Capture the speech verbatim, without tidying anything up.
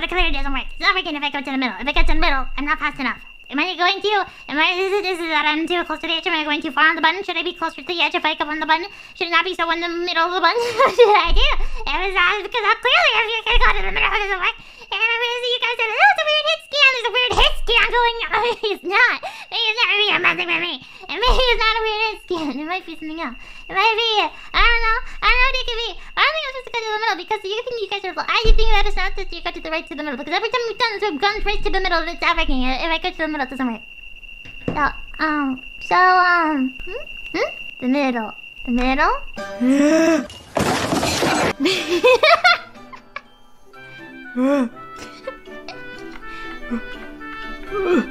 what a clear doesn't work. It's not working if I go to the middle. If I go to the middle, I'm not fast enough. Am I going too? Am I? Is it, is it that I'm too close to the edge? Am I going too far on the button? Should I be closer to the edge if I come on the button? Should it not be so in the middle of the button? What should I do? It was uh, because uh, clearly if you can go to the middle, it doesn't work. And I mean, you guys said, oh, it's a weird hit scan. There's a weird hit scan going on. Maybe it's not. Maybe it's not really messing with me. And maybe it's not a weird hit scan. It might be something else. It might be. I don't know. I don't know what it could be. I don't think I'm supposed to go to the middle because you think you guys are. I think that it's not that you go to the right to the middle because every time we've done this, we've gone right to the middle and it's not working. If I go to the middle. It doesn't work. So, um, so, um, hmm? Hmm? The middle. The middle?